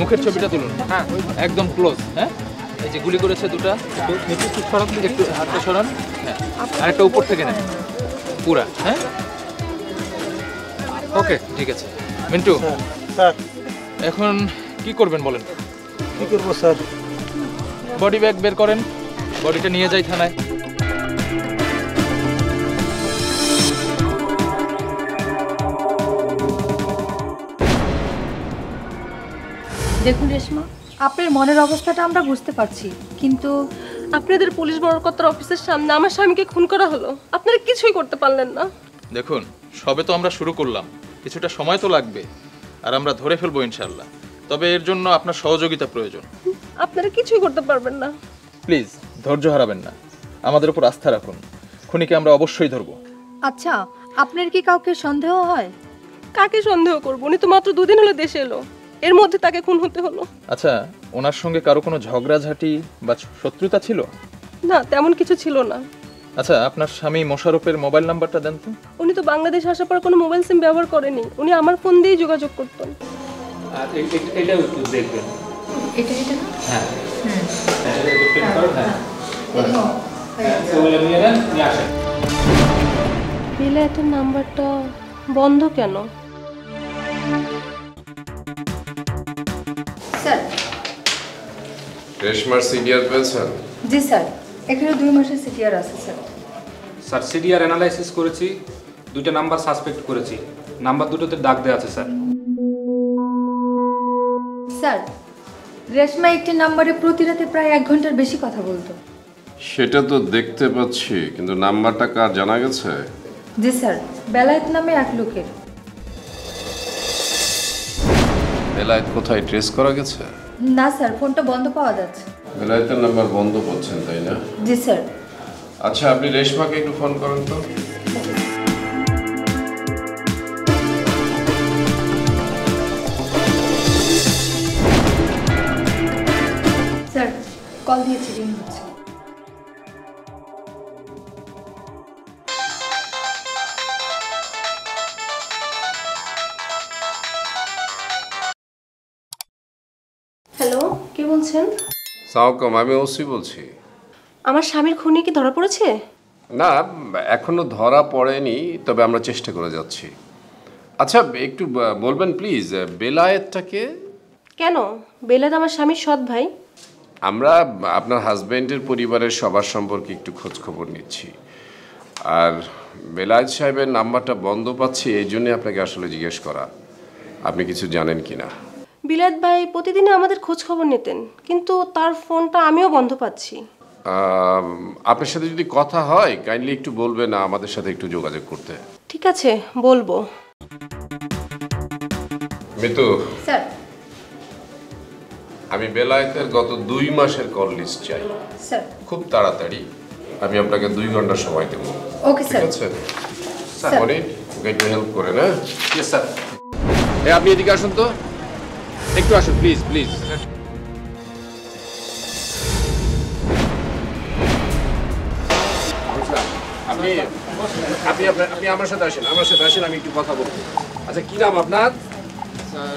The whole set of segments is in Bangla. মুখের ছবিটা তুলুন, হ্যাঁ একদম ক্লোজ, হ্যাঁ এই যে গুলি করেছে দুটো, একটু সরান, একটু হাতটা সরান, হ্যাঁ আরেকটা উপর থেকে নেন পুরা, হ্যাঁ ওকে ঠিক আছে। মিন্টু স্যার এখন কি করবেন বলেন? কি করবো স্যার, বডি ব্যাগ বের করেন, বডিটা নিয়ে যাই থানায়। দেখুন রেশমা, আপনার মনের অবস্থাটা আমরা বুঝতে পারছি, কিন্তু আপনাদের পুলিশ বড়কর্তার অফিসের সামনে আমার স্বামীকে খুন করা হলো, আপনারা কিছুই করতে পারলেন না। দেখুন সবে তো আমরা শুরু করলাম, কিছুটা সময় তো লাগবে, আর আমরা ধরে ফেলবো ইনশাল্লাহ, তবে এর জন্য আপনার সহযোগিতা প্রয়োজন। আপনারা কিছুই করতে পারবেন না, প্লিজ ধৈর্য হারাবেন না, আমাদের উপর আস্থা রাখুন, খুনিকে আমরা অবশ্যই ধরব। আচ্ছা আপনার কি কাউকে সন্দেহ হয়? কাকে সন্দেহ করব, উনি তো মাত্র দুদিন হলো দেশে এলো, এর মধ্যে তাকে খুন হতে হলো। আচ্ছা ওনার সঙ্গে কারো কোনো ঝগড়াঝাটি বা শত্রুতা ছিল? না তেমন কিছু ছিল না। আচ্ছা আপনার স্বামী মোশারফের মোবাইল নাম্বারটা দেন তো। উনি তো বাংলাদেশ আসার পর কোনো মোবাইল সিম ব্যবহার করেনি, উনি আমার ফোন দিয়েই যোগাযোগ করতেন। আর এটা একটু দেখবেন, এটা এটা না হ্যাঁ এটা একটু প্রিন্ট করুন, হ্যাঁ বিলেতের নাম্বারটা বন্ধ কেন? স্যার রেশমার সিডিআর পেয়েছেন? জি স্যার, এখানে 2 মাসের সিডিআর আছে স্যার। স্যার সিডিআর অ্যানালাইসিস করেছি, 2টা নাম্বার সাসপেক্ট করেছি, নাম্বার দুটোতে দাগ দেয়া আছে স্যার। স্যার রেশমা একটা নাম্বারে প্রতি রাতে প্রায় 1 ঘন্টার বেশি কথা বলতো। সেটা তো দেখতে পাচ্ছি, কিন্তু নাম্বারটা কার জানা গেছে? জি স্যার, বেলায়েত নামে এক লোকের। বেলায়েত কোথায় ট্রেস করা গেছে? না স্যার ফোনটা বন্ধ পাওয়া যাচ্ছে। বেলায়েতের নাম্বার বন্ধ পাচ্ছেন তাই না? জি স্যার। আচ্ছা আপনি রেশমাকে একটু ফোন করেন তো। স্যার কল দিয়েছি, রিং হচ্ছে। আমি ওসি বলছি। আমার স্বামীর খুনি কি ধরা পড়েছে? না এখনো ধরা পড়েনি, তবে আমরা চেষ্টা করে যাচ্ছি। আচ্ছা একটু বলবেন প্লিজ বেলায়েতটাকে? কেন, বেলায়েত আমার স্বামীর সৎ ভাই। আমরা আপনার হাজবেন্ডের পরিবারের সবার সম্পর্কে একটু খোঁজখবর নিচ্ছি, আর বেলায়েত সাহেবের নাম্বারটা বন্ধ পাচ্ছি, এই জন্য আপনাকে আসলে জিজ্ঞেস করা, আপনি কিছু জানেন কি না। বিলায়েত ভাই প্রতিদিন আমাদের খোঁজ খবর নিতেন, কিন্তু তার ফোনটা আমিও বন্ধ পাচ্ছি। আপনার সাথে যদি কথা হয় কাইন্ডলি একটু বলবেন না আমাদের সাথে একটু যোগাযোগ করতে। ঠিক আছে বলবো। মিতু স্যার আমি বেলায়েতের গত 2 মাসের কল লিস্ট চাই স্যার, খুব তাড়াতাড়ি। আমি আপনাকে 2 ঘন্টা সময় দেব। ওকে স্যার। ঠিক আছে স্যার, বলি ওকে একটু হেল্প করে না। Yes sir. এ আপনি এদিকে আসুন তো, একটু আসুন প্লিজ প্লিজ। আপনি আপনি আপনি আমার সাথে আসেন, আমার সাথে আসেন, আমি একটু কথা বলবো। আচ্ছা কি নাম আপনার? স্যার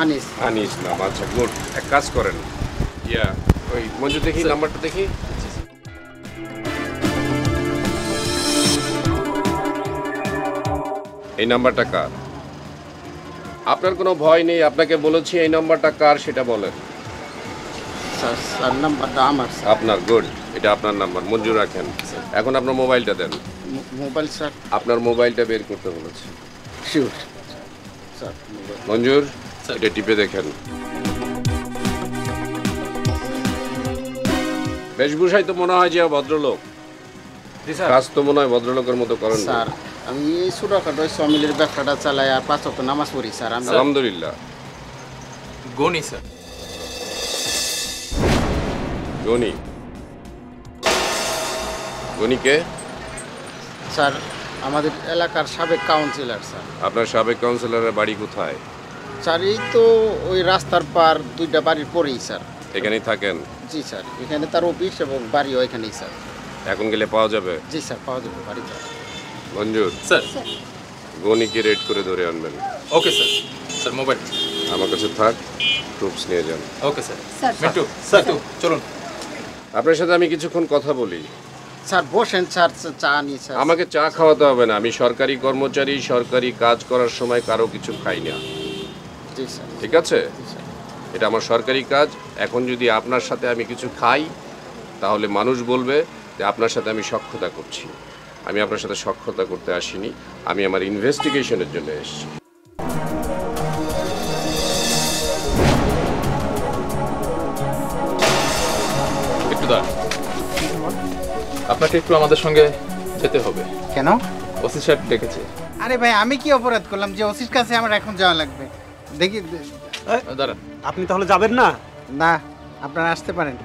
আনিস। আনিস নাম, আচ্ছা গুড। এক কাজ করেন, ইয়া ওই মঞ্জু দেখি নাম্বারটা দেখি। এই নাম্বারটা কার? আপনার কোনো ভয় নেই, আপনাকে বলেছি এই নাম্বারটা কার সেটা বলেন। স্যার স্যার নাম্বারটা আমার। আপনার, গুড, এটা আপনার নাম্বার, মঞ্জুর রাখেন। এখন আপনার মোবাইলটা দেন। Mobile sir? আপনার মোবাইলটা বের করতে বলেছি। Sure sir. মঞ্জুর এটা টিপে দেখেন। বেশভূষায় তো মনে হয় যে ভদ্রলোক। কাজ তো মনে হয় ভদ্রলোকের মতো করেন স্যার। আমি ছোটখাটো সমিলের ব্যবসাটা চালাই আর 5 ওয়াক্ত নামাজ পড়ি স্যার। আলহামদুলিল্লাহ, Goni, sir. Goni? Goni ke? Sir, আমাদের এলাকার সাবেক কাউন্সিলর স্যার। আপনার সাবেক কাউন্সিলরের বাড়ি কোথায়? স্যার এই তো ওই রাস্তার পার দুইটা বাড়ির পরেই স্যার। এখানেই থাকেন? জি স্যার, এখানে তার অফিস এবং বাড়িও এখানেই স্যার। এখন গেলে পাওয়া যাবে? জি স্যার, পাওয়া যাবে বাড়িটা। মঞ্জুর স্যার, গনিকে রেড করে ধরে আনবেন। Okay sir. স্যার মোবাইল আমার কাছে থাক, টুপস নিয়ে যান। Okay sir. মিটু স্যার তো চলুন, আপনার সাথে আমি কিছুক্ষণ কথা বলি। স্যার বসেন স্যার, চা নি স্যার। আমাকে চা খাওয়াতে হবে না, আমি সরকারি কর্মচারী, সরকারি কাজ করার সময় কারো কিছু খাই না। জি স্যার। ঠিক আছে, এটা আমার সরকারি কাজ। এখন যদি আপনার সাথে আমি কিছু খাই তাহলে মানুষ বলবে যে আপনার সাথে আমি সখ্যতা করছি। আমি আপনার সাথে সখ্যতা করতে আসিনি, আমি আমার ইনভেস্টিগেশনের জন্য এসেছি। একটু দাঁড়ান, আপনাকে একটু আমাদের সঙ্গে যেতে হবে। কেন? ওসি স্যার ডেকেছে। আরে ভাই আমি কি অপরাধ করলাম যে ওসির কাছে আমার এখন যাওয়া লাগবে? দেখি দাঁড়ান, আপনি তাহলে যাবেন না? না, আপনারা আসতে পারেন।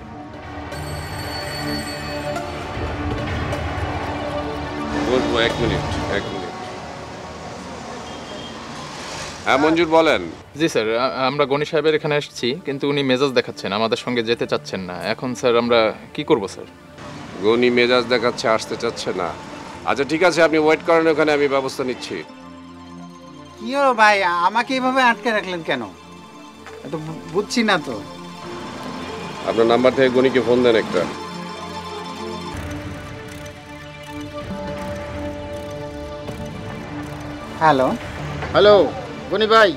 এক মিনিট, এক মিনিট। হ্যাঁ মঞ্জুর বলেন। জি স্যার, আমরা গনি সাহেবের এখানে এসেছি, কিন্তু উনি মেজাজ দেখাচ্ছেন, আমাদের সঙ্গে যেতে চাচ্ছেন না। এখন স্যার আমরা কি করব স্যার? গনি মেজাজ দেখাচ্ছে, আসতে চাচ্ছে না। আচ্ছা ঠিক আছে, আপনি ওয়েট করেন ওখানে, আমি ব্যবস্থা নিচ্ছি। কি হলো ভাই, আমাকে এইভাবে আটকে রাখলেন কেন? এটা বুঝছি না তো। আপনার নাম্বার থেকে গনিকে ফোন দেন একটা। হ্যালো। হ্যালো গনি ভাই।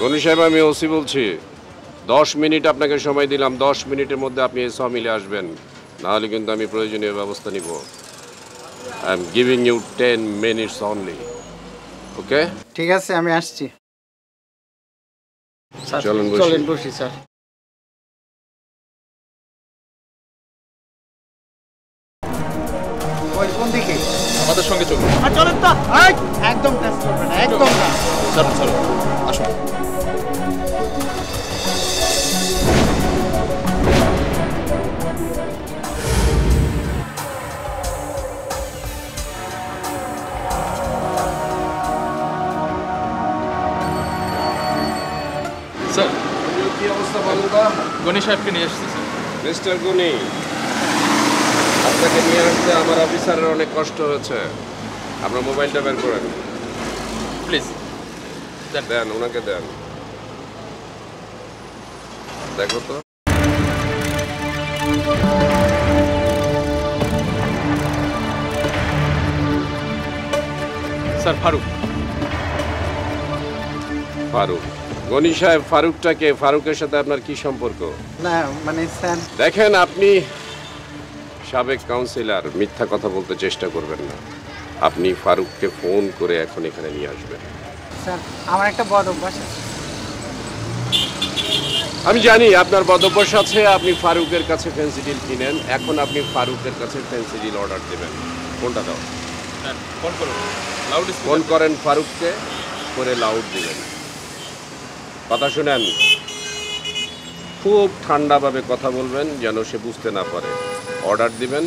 গনি সাহেব আমি ওসি বলছি। 10 মিনিট আপনাকে সময় দিলাম, 10 মিনিটের মধ্যে আপনি এই সমিলে আসবেন, নাহলে কিন্তু আমি প্রয়োজনীয় ব্যবস্থা নিব। I am giving you 10 minutes only, okay? ঠিক আছে আমি আসছি। চলুন চলুন বসি স্যার। কোন দিকে? আমাদের সঙ্গে চলুন। চলুন তো, একদম কাজ করবেন না, একদম না। চলুন চলুন আসুন। স্যার কি অবস্থা বলুন তো? গনি সাহেবকে নিয়ে আসছি স্যার। মিস্টার গনি, আপনাকে নিয়ে আসতে আমার অফিসারের অনেক কষ্ট হয়েছে। আপনার মোবাইলটা বের করেন প্লিজ। দেন ওনাকে, দেন। দেখো তো স্যার, ফারুক। ফারুক? গনি সাহেব ফারুকটাকে, ফারুকের সাথে আপনার কি সম্পর্ক? না মানে স্যার দেখেন, আপনি সাবেক কাউন্সিলর, মিথ্যা কথা বলতে চেষ্টা করবেন না। আপনি ফারুককে ফোন করে এখন এখানে নিয়ে আসবেন। স্যার আমার একটা বদ অভ্যাস আছে। আমি জানি আপনার বদ অভ্যাস আছে, আপনি ফারুকের কাছে ফেন্সিডিল কিনেন। এখন আপনি ফারুকের কাছে ফেন্সিডিল অর্ডার দেবেন। ফোনটা দাও। ফোন করুন, লাউড ফোন করেন ফারুককে, করে লাউড দিবেন। কথা শুনেন, খুব ঠান্ডাভাবে কথা বলবেন যেন সে বুঝতে না পারে। অর্ডার দিবেন,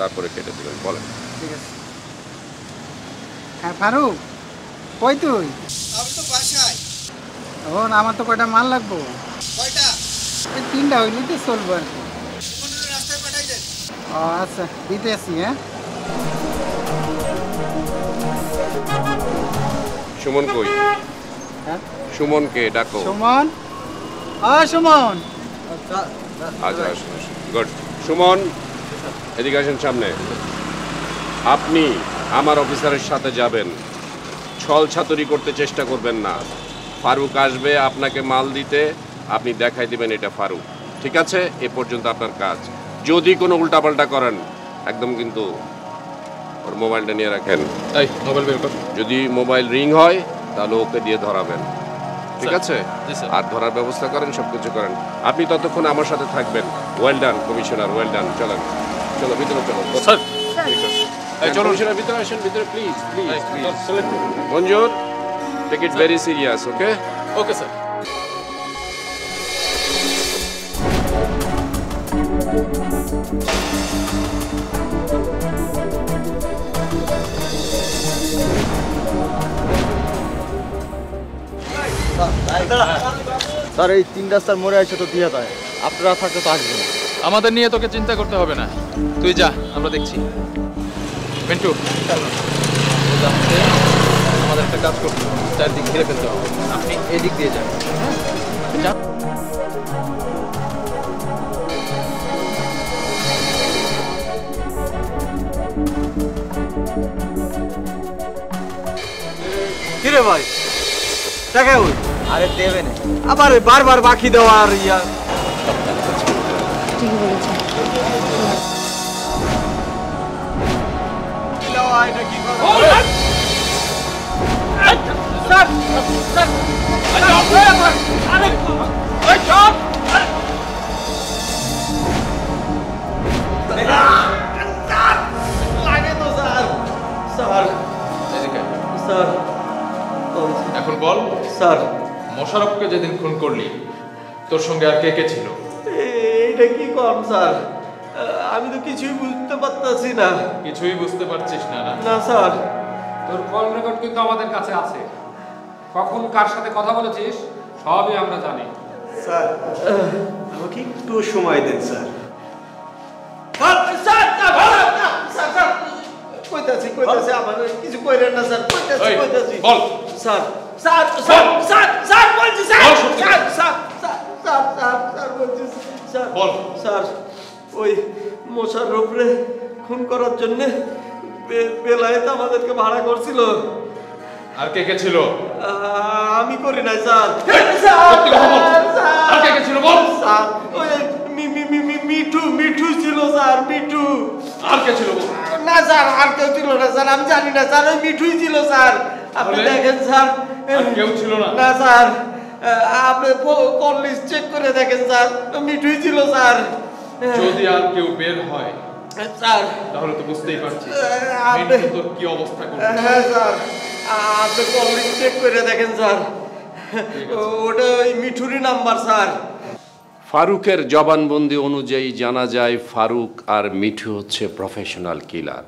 তারপরে কেটে দিবেন। বলেন। ঠিক আছে। হ্যাঁ ফারুক, কই তুই? আমি তো বাসায়। ও না, আমার তো কয়টা মাল লাগবো। কয়টা? এই 3টা হইলে তো চলবে। কোন রাস্তায় পাঠাই দেন। আচ্ছা দিতেছি। হ্যাঁ সুমন কই? হ্যাঁ সুমনকে ডাকো। সুমন, সুমন আচ্ছা গুড। সুমন এদিকে আসেন সামনে। আপনি আমার অফিসারের সাথে যাবেন, ছল ছাতুরি করতে চেষ্টা করবেন না। ফারুক আসবে আপনাকে মাল দিতে, আপনি দেখাই দেবেন এটা ফারুক। ঠিক আছে, এ পর্যন্ত আপনার কাজ। যদি কোনো উল্টাপাল্টা করেন একদম কিন্তু ওর মোবাইলটা নিয়ে রাখেন। এই মোবাইল বের কর। যদি মোবাইল রিং হয় তাহলে ওকে দিয়ে ধরাবেন। ঠিক আছে, আর ধরার ব্যবস্থা করেন, সবকিছু করেন। আপনি ততক্ষণ আমার সাথে থাকবেন। Well done commissioner, well done. চলেন চলো ভিতরে চলো। স্যার ঠিক আছে, চলো কমিশনার ভিতরে আসেন, ভিতরে please please. Manjur Take it very serious, okay? Okay, sir. Sir এই তিন রাস্তার মোড়ে এসে তো দিয়া যায় আপনারা থাকতে তো আসবেন আমাদের নিয়ে তোকে চিন্তা করতে হবে না তুই যা আমরা দেখছি মিন্টু আমাদের একটা কাজ করতে হবে চারদিক ঘিরে ফেলতে হবে আপনি এদিক দিয়ে যান যা কি রে ভাই টাকা ওই আরে দেবে না আবার বারবার বাকি দাও আর ইয়া ঠিক বলেছ নাও আইটা কি করব স্যার স্যার আরে ওই চল স্যার লাগে তো স্যার স্যার ঠিক আছে স্যার এখন বল স্যার মোশারফকে যেদিন খুন করলি তোর সঙ্গে আর কে কে ছিল এটা কি কম স্যার আমি তো কিছুই বুঝতে পারতাছি না কিছুই বুঝতে পারছিস না না স্যার তোর কল রেকর্ড কিন্তু আমাদের কাছে আছে কখন কার সাথে কথা বলেছিস সবই আমরা জানি স্যার আমাকে একটু সময় দেন স্যার স্যার স্যার স্যার কইতাছি আমার কিছু কইরেন না স্যার কইতাছি বল sir sir sir sir sir বলছি sir sir sir sir sir বলছি স্যার বল স্যার ওই মোশাররফকে খুন করার জন্য বেলায়েত আমাদেরকে ভাড়া করছিল আর কে কে ছিল আমি করি নাই স্যার আর কে কে ছিল বল স্যার ওই মিঠু ছিল স্যার মিঠু আর কে ছিল না স্যার আর কেউ ছিল না স্যার আমি জানি না স্যার ওই মিঠুই ছিল স্যার আপনি দেখেন স্যার কেউ ছিল না না স্যার আপনি কল লিস্ট চেক করে দেখেন স্যার মিঠুই ছিল স্যার যদি আর কেউ বের হয় স্যার তাহলে তো বুঝতেই পারছি আপনি তোর কি অবস্থা করবে হ্যাঁ স্যার আপনি কল লিস্ট চেক করে দেখেন স্যার ওটা ওই মিঠুরই নাম্বার স্যার ফারুকের জবানবন্দি অনুযায়ী জানা যায় ফারুক আর মিঠু হচ্ছে প্রফেশনাল কিলার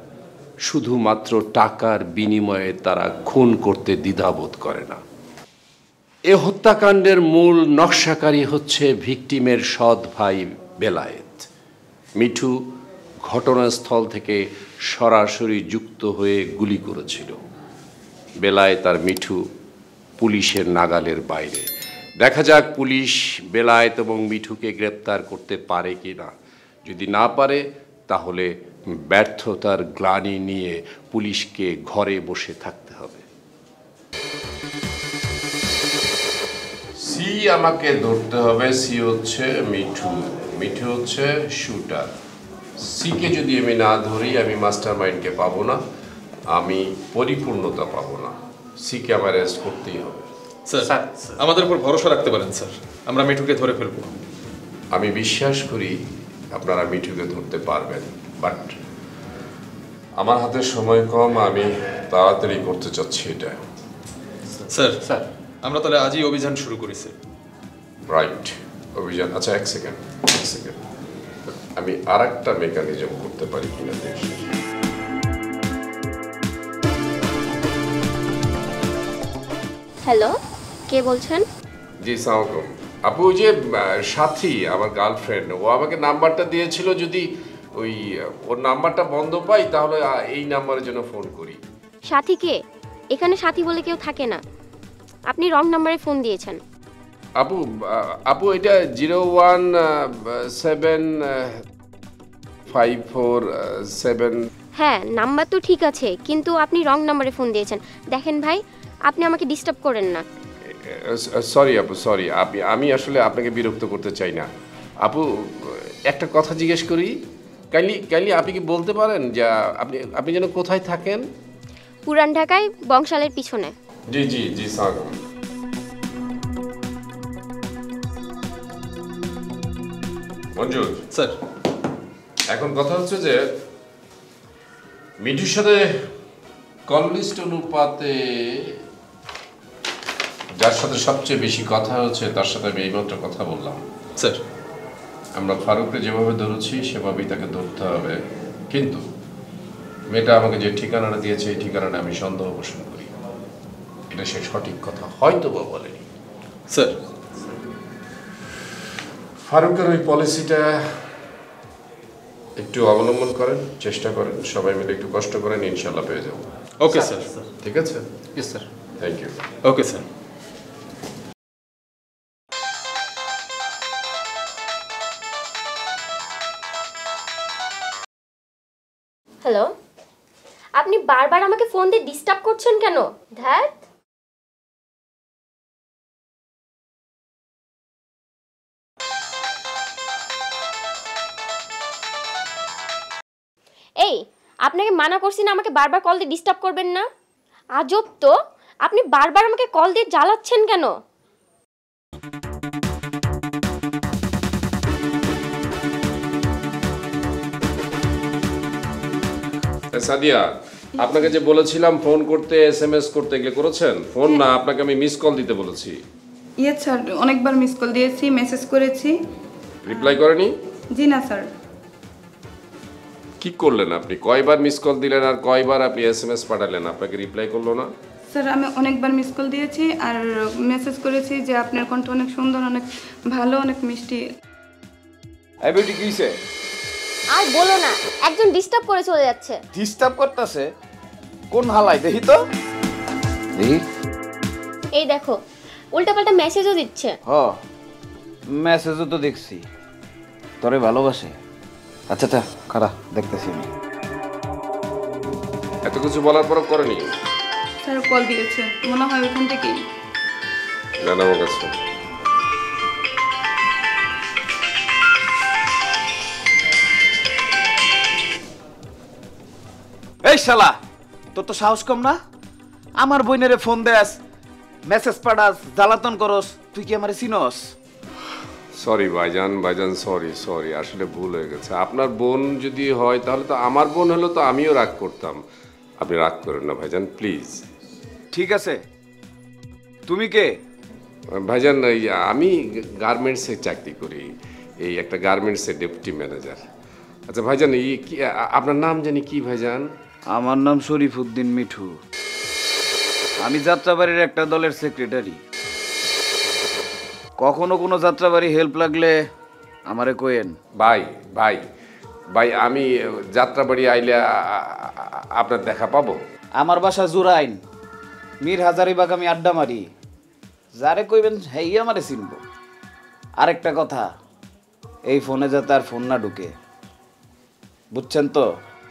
শুধুমাত্র টাকার বিনিময়ে তারা খুন করতে দ্বিধাবোধ করে না এ হত্যাকাণ্ডের মূল নকশাকারী হচ্ছে ভিকটিমের সৎ ভাই বেলায়েত মিঠু ঘটনাস্থল থেকে সরাসরি যুক্ত হয়ে গুলি করেছিল বেলায়েত আর মিঠু পুলিশের নাগালের বাইরে দেখা যাক পুলিশ বেলায়েত এবং মিঠুকে গ্রেপ্তার করতে পারে কি না যদি না পারে তাহলে ব্যর্থতার গ্লানি নিয়ে পুলিশকে ঘরে বসে থাকতে হবে সি আমাকে ধরতে হবে সি হচ্ছে মিঠু মিঠু হচ্ছে শুটার সিকে যদি আমি না ধরি আমি মাস্টারমাইন্ডকে পাবো না আমি পরিপূর্ণতা পাবো না সিকে আমার অ্যারেস্ট করতেই হবে স্যার আমাদের উপর ভরসা রাখতে পারেন স্যার আমরা মিঠুকে ধরে ফেলব আমি বিশ্বাস করি আপনারা মিঠুকে ধরতে পারবেন বাট আমার হাতে সময় কম আমি তাড়াতাড়ি করতে চাচ্ছি এটা স্যার স্যার আমরা তাহলে আজই অভিযান শুরু করি স্যার রাইট অভিযান আচ্ছা এক সেকেন্ড আমি আর একটা মেকানিজম করতে পারি কিনা দেখি হ্যালো কে বলছেন জি সালাম আপু যে সাথী আমার গার্লফ্রেন্ড ও আমাকে নাম্বারটা দিয়েছিল যদি ওই ওর নাম্বারটা বন্ধ পাই তাহলে এই নাম্বারের জন্য ফোন করি সাথী কে এখানে সাথী বলে কেউ থাকে না আপনি রং নাম্বারে ফোন দিয়েছেন আপু আপু এটা 01754 7 হ্যাঁ নাম্বার তো ঠিক আছে কিন্তু আপনি রং নাম্বারে ফোন দিয়েছেন দেখেন ভাই আপনি আমাকে ডিস্টার্ব করেন না সরি আপু সরি আমি আসলে আপনাকে বিরক্ত করতে চাই না আপু একটা কথা জিজ্ঞেস করি কাইন্ডলি আপনি কি বলতে পারেন যে আপনি যেন কোথায় থাকেন পুরান ঢাকায় বংশালের পিছনে জি জি জি স্বাগত মঞ্জুর স্যার এখন কথা হচ্ছে যে মিঠুর সাথে কল লিস্ট অনুপাতে যার সাথে সবচেয়ে বেশি কথা হচ্ছে তার সাথে আমি এইমাত্র কথা বললাম। স্যার, আমরা ফারুককে যেভাবে ধরেছি সেভাবেই তাকে ধরতে হবে, কিন্তু মেয়েটা আমাকে যে ঠিকানাটা দিয়েছে এই ঠিকানাটা আমি সন্দেহ পোষণ করি। এটা সে সঠিক কথা হয়তো বা বলেনি। স্যার, ফারুকের ওই পলিসিটা একটু অবলম্বন করেন, চেষ্টা করেন, সবাই মিলে একটু কষ্ট করেন, ইনশাল্লাহ পেয়ে যাবো। ওকে স্যার, ঠিক আছে। Yes sir, thank you. Okay sir. Hello, আপনি বারবার আমাকে ফোন দিয়ে ডিস্টার্ব করছেন কেন? ধ্যাত, এই আপনাকে মানা করছি না আমাকে বারবার কল দিয়ে ডিস্টার্ব করবেন না? আজব তো, আপনি বারবার আমাকে কল দিয়ে জ্বালাচ্ছেন কেন? সাদিয়া, আপনাকে যে বলেছিলাম ফোন করতে এসএমএস করতে গিয়ে করেছেন ফোন না, আপনাকে আমি মিস কল দিতে বলেছি। ইয়েস স্যার, অনেকবার মিস কল দিয়েছি, মেসেজ করেছি, রিপ্লাই করেনি। জি না স্যার। কি করলেন আপনি? কয়বার মিস কল দিলেন আর কয়বার আপনি এসএমএস পাঠালেন, আপনাকে রিপ্লাই করলো না? স্যার, আমি অনেকবার মিস কল দিয়েছি আর মেসেজ করেছি যে আপনার কণ্ঠ অনেক সুন্দর, অনেক ভালো, অনেক মিষ্টি। এই বেটি কিছে? আর বলো না, একজন ডিস্টার্ব করে চলে যাচ্ছে। ডিস্টার্ব করতেছে কোন হালাই দেখি তো। এই দেখো, উল্টাপাল্টা মেসেজও দিচ্ছে। হ্যাঁ, মেসেজও তো দেখছি, তোরে ভালোবাসে। আচ্ছা তা খাড়া, দেখতেছি আমি। এত কিছু বলার পরও করেনি? স্যার কল দিয়েছে মনে হয় ওইখান থেকেই। না না, আমার কাছে এই শালা তোর তো সাহস কম না, আমার বোনেরে ফোন দেস, মেসেজ পাঠাস, জ্বালাতন করস, তুই কি আমারে চিনস? সরি ভাইজান, সরি আসলে ভুল হয়ে গেছে। আপনার বোন যদি হয় তাহলে তো আমার বোন হলো তো আমিও রাগ করতাম। আপনি রাগ করেন না ভাইজান, প্লিজ। ঠিক আছে, তুমি কে? ভাইজান আমি গার্মেন্টসে চাকরি করি, এই একটা গার্মেন্টসের ডেপুটি ম্যানেজার। আচ্ছা ভাইজান, কি আপনার নাম জানি কি ভাইজান? আমার নাম শরীফ উদ্দিন মিঠু, আমি যাত্রাবাড়ির একটা দলের সেক্রেটারি। কখনো কোনো যাত্রাবাড়ি হেল্প লাগলে আমারে কোয়েন। ভাই ভাই ভাই আমি যাত্রাবাড়ি আইলে আপনার দেখা পাবো। আমার বাসা জুরাইন, মীর হাজারিবাগ, আমি আড্ডা মারি। যারে কইবেন হ্যাঁ আমারে চিনব। আরেকটা কথা, এই ফোনে যাতে আর ফোন না ঢুকে, বুঝছেন তো?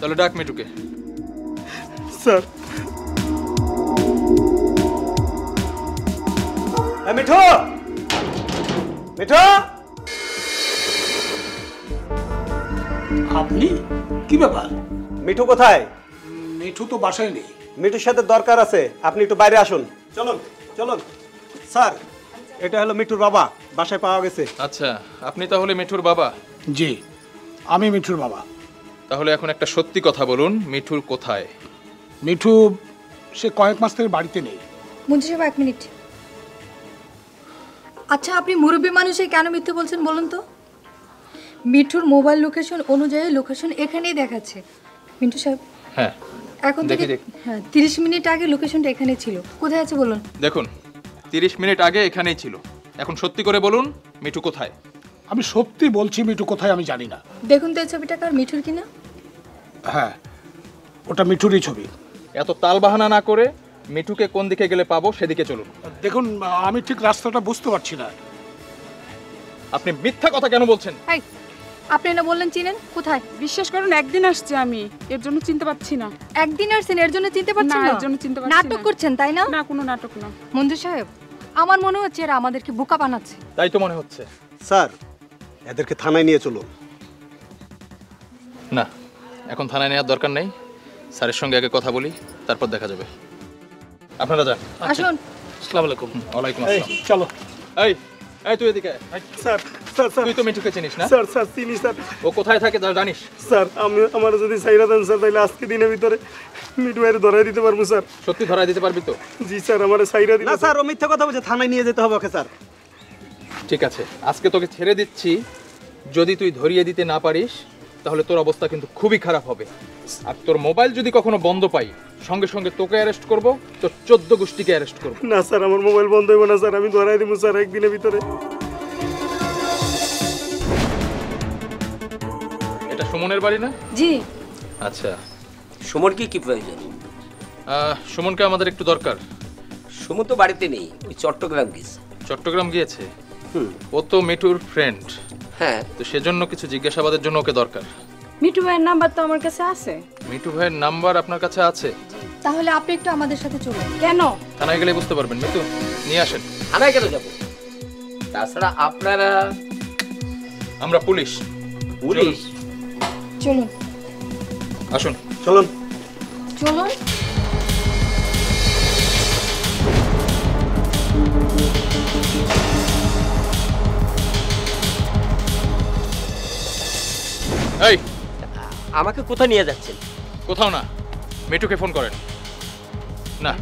তাহলে ডাক মিঠুকে। স্যার মিঠু, মিঠু আপনি? কি ব্যাপার? মিঠু কোথায়? মিঠু তো বাসায় নেই। মিঠুর সাথে দরকার আছে, আপনি একটু বাইরে আসুন। চলুন চলুন। স্যার এটা হলো মিঠুর বাবা, বাসায় পাওয়া গেছে। আচ্ছা, আপনি তাহলে মিঠুর বাবা? জি আমি মিঠুর বাবা। তাহলে এখন একটা সত্যি কথা বলুন, মিঠুর কোথায়? মিঠু সে কয়েক মাস থেকে বাড়িতে নেই। মুন্সি সাহেব এক মিনিট। আচ্ছা আপনি মুরব্বী মানুষে কেন মিথ্যে বলছেন বলুন তো? মিঠুর মোবাইল লোকেশন অনুযায়ী লোকেশন এখানেই দেখাচ্ছে। মিন্টু সাহেব হ্যাঁ, এখন থেকে হ্যাঁ 30 মিনিট আগে লোকেশনটা এখানে ছিল। কোথায় আছে বলুন? দেখুন 30 মিনিট আগে এখানেই ছিল। এখন সত্যি করে বলুন মিঠু কোথায়? আমি সত্যি বলছি, মিঠু কোথায় আমি জানি না। দেখুন তো এই ছবিটা কার? মিঠুর কিনা? হ্যাঁ ওটা মিঠুরই ছবি। এত তাল বাহানা না করে মিঠুকে কোন দিকে গেলে পাবো সেদিকে চলুন। দেখুন আমি ঠিক রাস্তাটা বুঝতে পারছি না। আপনি মিথ্যা কথা কেন বলছেন? আপনি না বললেন চিনেন? কোথায়? বিশ্বাস করুন একদিন আসছে আমি, এর জন্য চিনতে পারছি না। একদিন আসছেন এর জন্য চিনতে পারছেন না? নাটক করছেন তাই না? না কোনো নাটক না। মঞ্জু সাহেব আমার মনে হচ্ছে এরা আমাদেরকে বোকা বানাচ্ছে। তাই তো মনে হচ্ছে। স্যার এদেরকে থানায় নিয়ে চলুন। না এখন থানায় নেওয়ার দরকার নেই, স্যারের সঙ্গে আগে কথা বলি, তারপর দেখা যাবে। আপনারা যান। আসুন। আসসালামু আলাইকুম। ওয়ালাইকুম আসসালাম। চলো। এই এই তুই এদিকে আয়। স্যার স্যার স্যার তুই তো মিঠুকে চিনিস না? স্যার স্যার চিনি স্যার। ও কোথায় থাকে জানিস? স্যার আমি আমার যদি সাইরা দেন স্যার তাহলে আজকে দিনের ভিতরে মিঠু এর ধরাই দিতে পারবো স্যার। সত্যি ধরাই দিতে পারবি তো? জি স্যার আমারে সাইরা দিন। না স্যার ও মিথ্যা কথা বলে, থানায় নিয়ে যেতে হবে ওকে স্যার। ঠিক আছে আজকে তোকে ছেড়ে দিচ্ছি, যদি তুই ধরিয়ে দিতে না পারিস তাহলে তোর অবস্থা কিন্তু খুবই খারাপ হবে। আর তোর মোবাইল যদি কখনো বন্ধ পাই সঙ্গে সঙ্গে তোকে অ্যারেস্ট করব, তোর ১৪ গোষ্ঠীকে অ্যারেস্ট করব। না স্যার আমার মোবাইল বন্ধ হইব না স্যার, আমি ধরাই দিব স্যার একদিনের ভিতরে। এটা সুমনের বাড়ি না? জি। আচ্ছা সুমন কি প্রয়োজন? সুমনকে আমাদের একটু দরকার। সুমন তো বাড়িতে নেই, ওই চট্টগ্রাম গেছে। চট্টগ্রাম গিয়েছে? ও তো মিঠুর ফ্রেন্ড। হ্যাঁ তো সেজন্য কিছু জিজ্ঞাসাবাদের জন্য ওকে দরকার। মিঠু ভাইয়ের নাম্বার তো আমার কাছে আছে। মিঠু ভাইয়ের নাম্বার আপনার কাছে আছে? তাহলে আপনি একটু আমাদের সাথে চলুন। কেন? থানায় গেলে বুঝতে পারবেন। মিঠু নিয়ে আসেন। থানায় কেন যাব? তাছাড়া আপনারা আমরা পুলিশ। পুলিশ? চলুন। আসুন। চলুন। চলুন। এই আমাকে কোথায় নিয়ে যাচ্ছেন? কোথাও না, মিতুকে ফোন করেন। না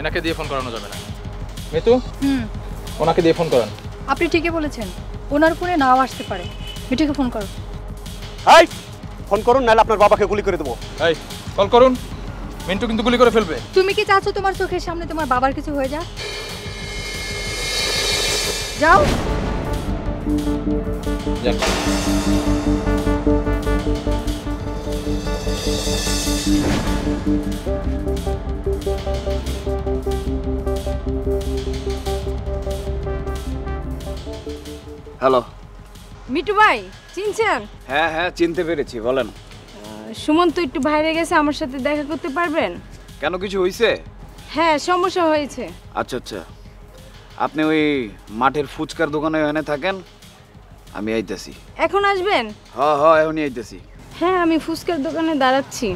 এনাকে দিয়ে ফোন করানো যাবে না। মিতু ওনাকে দিয়ে ফোন করান। আপনি ঠিকই বলেছেন, ওনার ফোনে নাও আসতে পারে। মিতুকে ফোন করুন। এই ফোন করুন, নাহলে আপনার বাবাকে গুলি করে দেবো। এই কল করুন। মিন্টু কিন্তু গুলি করে ফেলবে। তুমি কি চাচ্ছ তোমার চোখের সামনে তোমার বাবার কিছু হয়ে যাক? যাও যাও। হ্যালো মিটু ভাই চিনছেন? হ্যাঁ হ্যাঁ চিনতে পেরেছি, বলেন। সুমন তো একটু বাইরে গেছে, আমার সাথে দেখা করতে পারবেন? কেন কিছু হয়েছে? হ্যাঁ সমস্যা হয়েছে। আচ্ছা আচ্ছা আপনি ওই মাঠের ফুচকার দোকানে ওখানে থাকেন, আমি আইতেছি। এখন আসবেন? হ্যাঁ হ্যাঁ এখনই আইতেছি। হ্যাঁ আমি ফুচকার দোকানে দাঁড়াচ্ছি।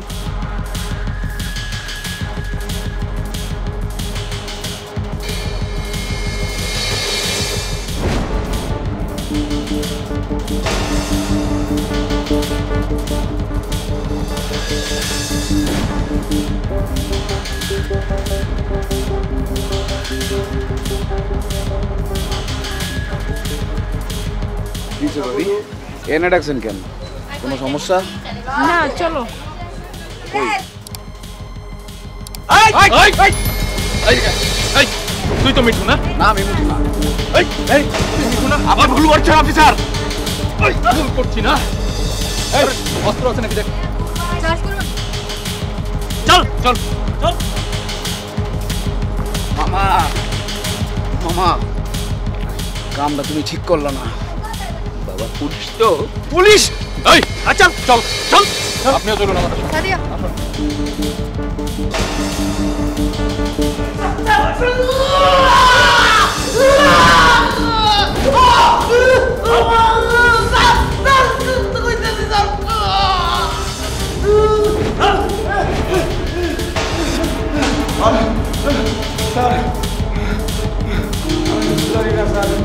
এনে ডাকছেন কেন? কোনো সমস্যা? না চলো। তুই তো মিঠু না? না আমি মিঠু না। মিঠু না আবার ভুল করছে অফিসার। ভুল করছি না। অস্ত্র আছে নাকি দেখ। চল চল চল। মামা মামা কামটা তুমি ঠিক করলো না। বাবা পুলিশ তো পুলিশ। এই আচ্ছা চল চল আপনিও চলুন আমার সাথে। সাদিয়া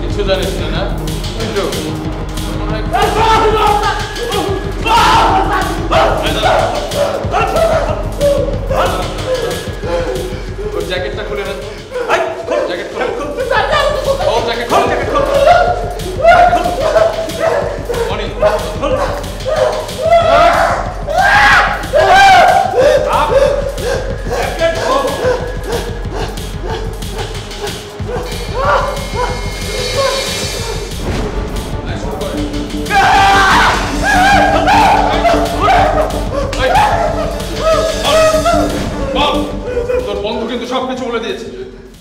কিছু জানিস না? জ্যাকেটটা খুলে না।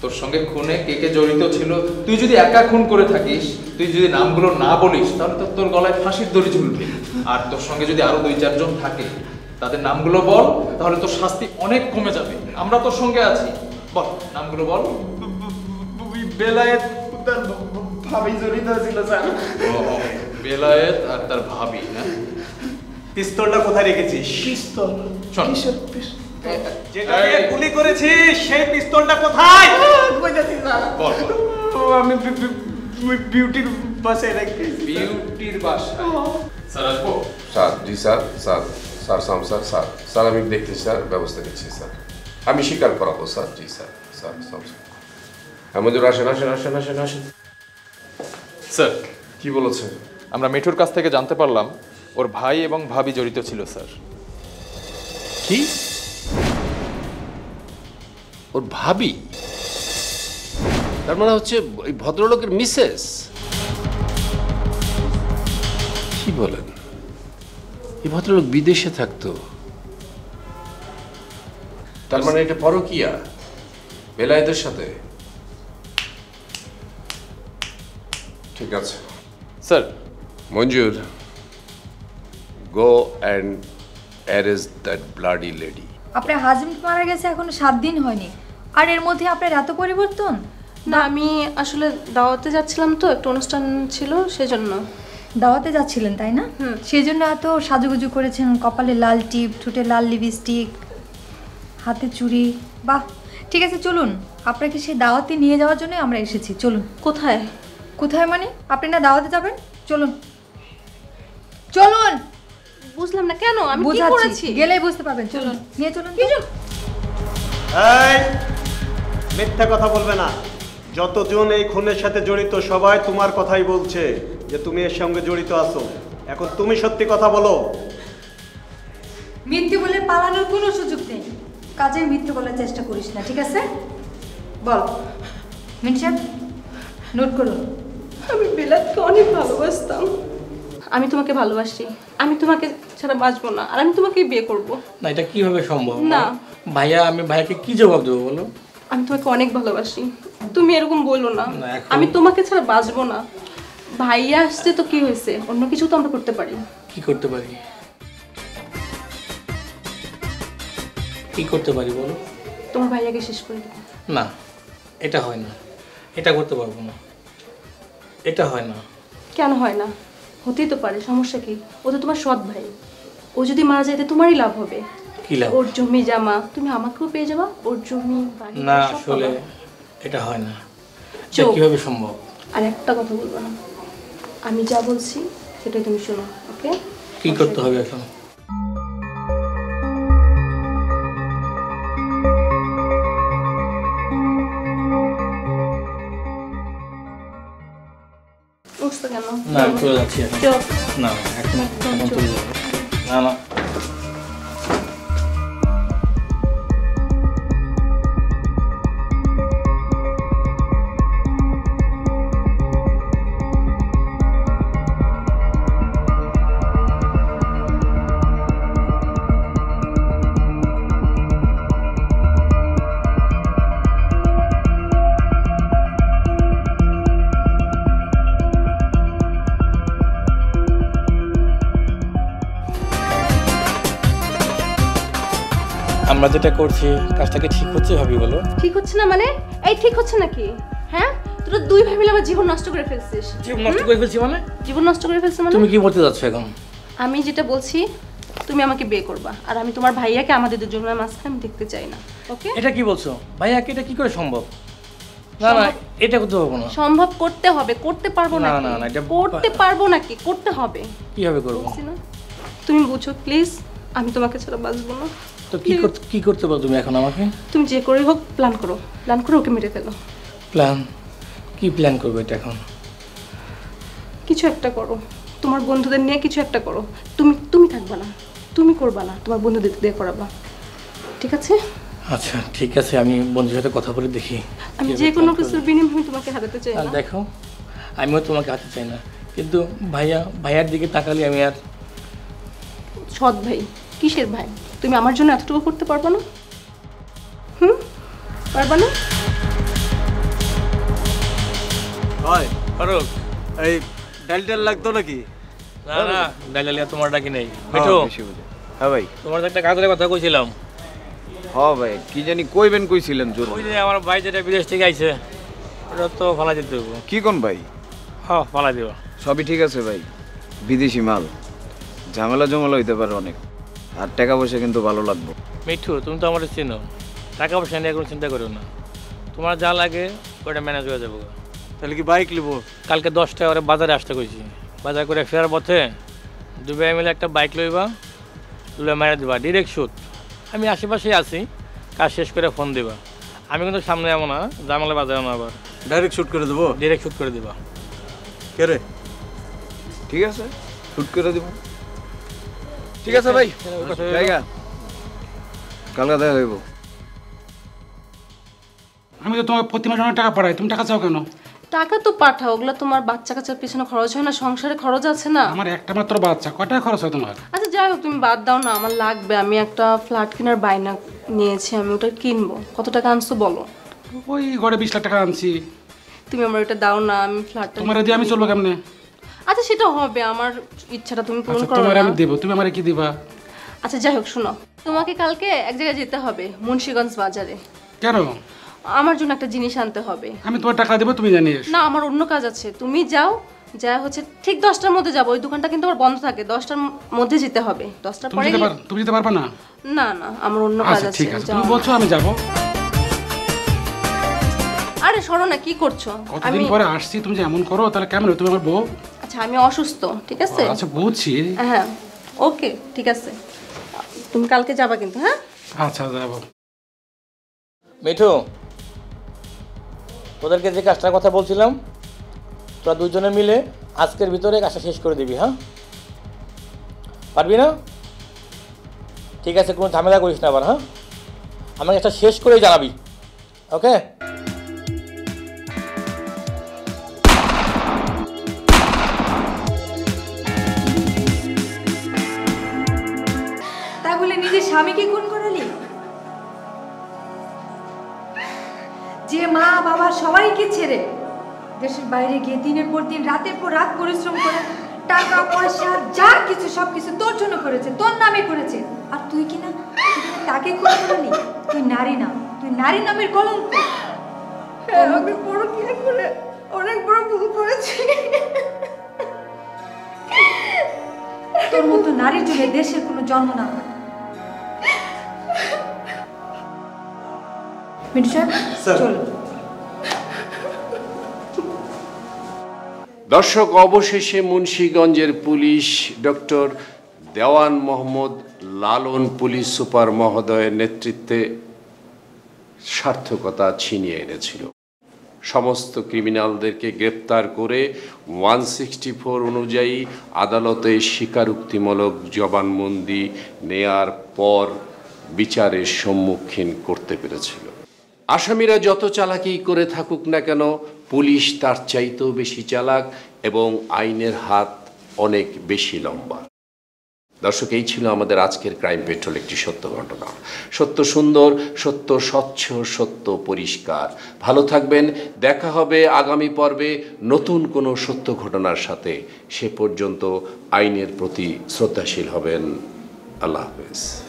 তোর সঙ্গে খুনে কে কে জড়িত ছিল? তুই যদি একা খুন করে থাকিস, তুই যদি নামগুলো না বলিস তাহলে তোর গলায় ফাঁসির দড়ি ঝুলবে। আর তোর সঙ্গে যদি আরো ২-৪ জন থাকে তাদের নামগুলো বল, তাহলে তোর শাস্তি অনেক কমে যাবে। আমরা তোর সঙ্গে আছি। বল নামগুলো বল। বেলায়েত তার ভাবি জড়িত ছিল স্যার। বেলায়েত আর তার ভাবি। হ্যাঁ, পিস্তলটা কোথায় রেখেছিস? পিস্তল? কিসের পিস্তল? যেটা দিয়ে গুলি করেছিস সেই পিস্তলটা কোথায়? বল বল। আমি বিউটির বাসায় রেখেছি। বিউটির বাসায়? স্যার আসবো? স্যার জি স্যার, স্যার স্যার সাম স্যার স্যার স্যার আমি দেখছি স্যার, ব্যবস্থা নিচ্ছি স্যার, আমি স্বীকার করাবো স্যার। জি স্যার, স্যার সাম স্যার আমাদের আসেন আসেন আসেন আসেন আসেন। স্যার কী বলেছে? আমরা মিঠুর কাছ থেকে জানতে পারলাম ওর ভাই এবং ভাবি জড়িত ছিল স্যার। কি? ওর ভাবি? তার মানে হচ্ছে ওই ভদ্রলোকের মিসেস। কি বলেন, এই ভদ্রলোক বিদেশে থাকতো? তার মানে এটা পরকীয়া বেলায়েতের সাথে? ঠিক আছে sir. Manjur, go and arrest that bloody lady. আপনার হাজবেন্ড মারা গেছে এখনো 7 দিন হয়নি, আর এর মধ্যে আপনার এত পরিবর্তন? না, আমি আসলে দাওয়াতে যাচ্ছিলাম, তো একটা অনুষ্ঠান ছিল সেজন্য। দাওয়াতে যাচ্ছিলেন তাই না? সেজন্য এত সাজুগুজু করেছেন, কপালে লাল টিপ, ঠোঁটে লাল লিপস্টিক, হাতে চুড়ি। বাহ, ঠিক আছে চলুন, আপনাকে সেই দাওয়াতে নিয়ে যাওয়ার জন্য আমরা এসেছি। চলুন। কোথায়? কোথায় মানে? আপনি না দাওয়াতে যাবেন? চলুন চলুন। বুঝলাম না কেন, আমি কি করেছি? গেলেই বুঝতে পারবেন। চলুন, নিয়ে চলুন। এই মিথ্যা কথা বলবে না। যতজন এই খুনের সাথে জড়িত সবাই তোমার কথাই বলছে যে তুমি এর সঙ্গে জড়িত আছো। এখন তুমি সত্যি কথা বলো। মিথ্যে বলে পালানোর কোনো সুযোগ নেই, কাজে মিথ্যে বলার চেষ্টা করিস না, ঠিক আছে? বল মিনশান, নোট করুন। আমি বেলায়েতকে অনেক ভালোবাসতাম। আমি তোমাকে ভালোবাসি, আমি তোমাকে ছাড়া বাঁচবো না, আর আমি তোমাকেই বিয়ে করবো না। এটা কিভাবে সম্ভব? না ভাইয়া, আমি ভাইয়াকে কি জবাব দেবো বলো? আমি তোমাকে অনেক ভালোবাসি, তুমি এরকম বললো না, আমি তোমাকে ছাড়া বাঁচবো না। ভাইয়া আসছে তো কি হয়েছে, অন্য কিছু তো আমরা করতে পারি। কি করতে পারি? কি করতে পারি বলো? তোমার ভাইয়াকে শেষ করে দেবো। না এটা হয় না, এটা করতে পারবো না, এটা হয় না। কেন হয় না? হতেই তো পারে, সমস্যা কি? ও তো তোমার সৎ ভাই, ও যদি মারা যায় তোমারই লাভ হবে। কি লাভ? ওর জমি জামা তুমি আমাকেও পেয়ে যাবা, ওর জমি বাড়ি। না আসলে এটা হয় না, এটা কিভাবে সম্ভব? আর একটা কথা বলবো না, আমি যা বলছি সেটা তুমি শোনো, ওকে? কি করতে হবে এখন? না চলে যাচ্ছি। না এখন চলে যাবো না। না আমরা যেটা করছি কাজটাকে ঠিক হচ্ছে ভাবি, বলো? ঠিক হচ্ছে না মানে? এই ঠিক হচ্ছে নাকি? হ্যাঁ, তোরা দুই ভাই মিলে আমার জীবন নষ্ট করে ফেলছিস। জীবন নষ্ট করে ফেলছি মানে? জীবন নষ্ট করে ফেলছিস মানে? তুমি কি বলতে যাচ্ছ এখন? আমি যেটা বলছি, তুমি আমাকে বিয়ে করবা, আর আমি তোমার ভাইয়াকে আমাদের দুজনের মাঝখানে আমি দেখতে চাই না, ওকে? এটা কি বলছো? ভাইয়াকে এটা কি করে সম্ভব? না না এটা করতে পারবো না। সম্ভব করতে হবে, করতে পারবো না। না না এটা করতে পারবো না। কি করতে হবে? কিভাবে করবো তুমি বুঝো প্লিজ। আমি তোমাকে ছাড়া বাঁচবো না। তো কি করতে পারো তুমি এখন আমাকে? তুমি যে করে হোক প্ল্যান করো, প্ল্যান করে ওকে মেরে ফেলো। প্ল্যান? কি প্ল্যান করবো এটা এখন? কিছু একটা করো, তোমার বন্ধুদের নিয়ে কিছু একটা করো। তুমি তুমি থাকবা না, তুমি করবা না, তোমার বন্ধুদের দিয়ে করাবা, ঠিক আছে? আচ্ছা ঠিক আছে, আমি বন্ধুর সাথে কথা বলে দেখি। আমি যে কোনো কিছুর বিনিময়ে তোমাকে হারাতে চাই না। দেখো আমিও তোমাকে হারাতে চাই না, কিন্তু ভাইয়ার দিকে তাকালে আমি আর। সৎ ভাই? কিসের ভাই? তুমি আমার জন্য এতটুকু করতে পারবা না? হুম, পারবা না? ভাই ফারুক, এই ডালটাল লাগতো নাকি? না না ডালটালিয়া তোমার ডাকি নেই। মিঠু, হ্যাঁ ভাই তোমার একটা কাজের কথা কইছিলাম। হ্যাঁ ভাই, কি জানি কইবেন কইছিলেন জোর? ওই যে আমার ভাই যেটা বিদেশ থেকে আইছে, এটা তো ভালো দিতে হবে। কি কোন ভাই? হ্যাঁ ভালো দিব। সবই ঠিক আছে ভাই, বিদেশি মাল, ঝামেলা জমালা হইতে পারে অনেক, আর টাকা পয়সা কিন্তু ভালো লাগবে। মিঠু তুমি তো আমার চিনো, টাকা পয়সা নিয়ে কোনো চিন্তা করো না, তোমার যা লাগে ওটা ম্যানেজ হয়ে যাবো। তাহলে কি বাইক নেবো? কালকে 10টায় ওরা বাজারে আসতে কইছি, বাজার করে ফেরার পথে দুবাই মিলে একটা বাইক লইবা, লইয়া মেরে দিবা ডিরেক্ট শুট। আমি আশেপাশেই আছি, কাজ শেষ করে ফোন দিবা। আমি কিন্তু সামনে যাবো না, জামালে বাজারও না, আবার ডাইরেক্ট শুট করে দেবো। ডিরেক্ট শুট করে দিবা। কে রে? ঠিক আছে শুট করে দেবো। ঠিক আছে ভাই, জায়গা কালকে দেখা হইব। আমি তো তোমার প্রতি মাসে অনেক টাকা পাঠাই, তুমি টাকা চাও কেন? টাকা তো পাঠাও, ওগুলো তোমার বাচ্চা কাচ্চার পিছনে খরচ হয় না, সংসারে খরচ আছে না? আমার একটা মাত্র বাচ্চা, কত টাকা খরচ হয় তোমার? আচ্ছা যাই হোক, তুমি বাদ দাও না, আমার লাগবে। আমি একটা ফ্ল্যাট কেনার বায়না নিয়েছি, আমি ওটা কিনবো। কত টাকা আনছো বলো? ওই ঘরে 20 লাখ টাকা আনছি। তুমি আমার ওটা দাও না, আমি ফ্ল্যাটটা তোমার দিয়ে আমি চলবো কেমনে? আচ্ছা সেটা হবে, আমার ইচ্ছাটা তুমি পূরণ করো। তোমার আমি দেব, তুমি আমারে কি দিবা? আচ্ছা যাই হোক, শোনো, তোমাকে কালকে এক জায়গায় যেতে হবে, মুন্সিগঞ্জ বাজারে। কেন? আমার জন্য একটা জিনিস আনতে হবে। আমি তোমার টাকা দেব, তুমি জানিয়ে এসো। না আমার অন্য কাজ আছে, তুমি যাও। যা হচ্ছে ঠিক 10টার মধ্যে যাব, ওই দোকানটা কিন্তু আবার বন্ধ থাকে, 10টার মধ্যে যেতে হবে। 10টার পরে তুমি যেতে পারবে না? না না আমার অন্য কাজ আছে। ঠিক আছে তুমি বলছো আমি যাব। আরে শোনো না, কি করছো? কতদিন পরে আসছি, তুমি যে এমন করো তাহলে কেমন হয়? তুমি আমার বউ। আচ্ছা আমি অসুস্থ, ঠিক আছে? আচ্ছা বুঝছি, হ্যাঁ ওকে ঠিক আছে। তুমি কালকে যাবা কিন্তু? হ্যাঁ আচ্ছা যাব। মিঠু তোদেরকে যে কাজটার কথা বলছিলাম, তোরা দুজনে মিলে আজকের ভিতরে কাজটা শেষ করে দিবি। হ্যাঁ পারবি না? ঠিক আছে কোনো ঝামেলা করিস না আবার। হ্যাঁ আমাকে কাজটা শেষ করেই জানাবি, ওকে? তা বলে নিজের স্বামীকে খুন করালি? যে মা বাবা সবাইকে ছেড়ে দেশের বাইরে গিয়ে দিনের পর দিন রাতের পর রাত পরিশ্রম করে টাকা পয়সা যা কিছু সব কিছু তোর জন্য করেছে, তোর নামে করেছে, আর তুই কি না তাকে খুন করলি? তুই নারী না, তুই নারী নামের কলঙ্ক। আমি বড় কি করে অনেক বড় ভুল করেছি। তোর মতো নারীর জন্য দেশের কোনো জন্ম না। দর্শক, অবশেষে মুন্সিগঞ্জের police doctor Dewan Mohammad Lalon police super মহোদয়ের নেতৃত্বে সার্থকতা ছিনিয়ে এনেছিল। সমস্ত ক্রিমিনালদেরকে গ্রেপ্তার করে 164 অনুযায়ী আদালতে স্বীকারোক্তিমূলক জবানবন্দি নেয়ার পর বিচারের সম্মুখীন করতে পেরেছিল। আসামিরা যত চালাকি করে থাকুক না কেন, পুলিশ তার চাইতেও বেশি চালাক এবং আইনের হাত অনেক বেশি লম্বা। দর্শক, এই ছিল আমাদের আজকের ক্রাইম পেট্রোল, একটি সত্য ঘটনা, সত্য সুন্দর, সত্য স্বচ্ছ, সত্য পরিষ্কার। ভালো থাকবেন, দেখা হবে আগামী পর্বে নতুন কোনো সত্য ঘটনার সাথে। সে পর্যন্ত আইনের প্রতি শ্রদ্ধাশীল হবেন। আল্লাহ হাফেজ।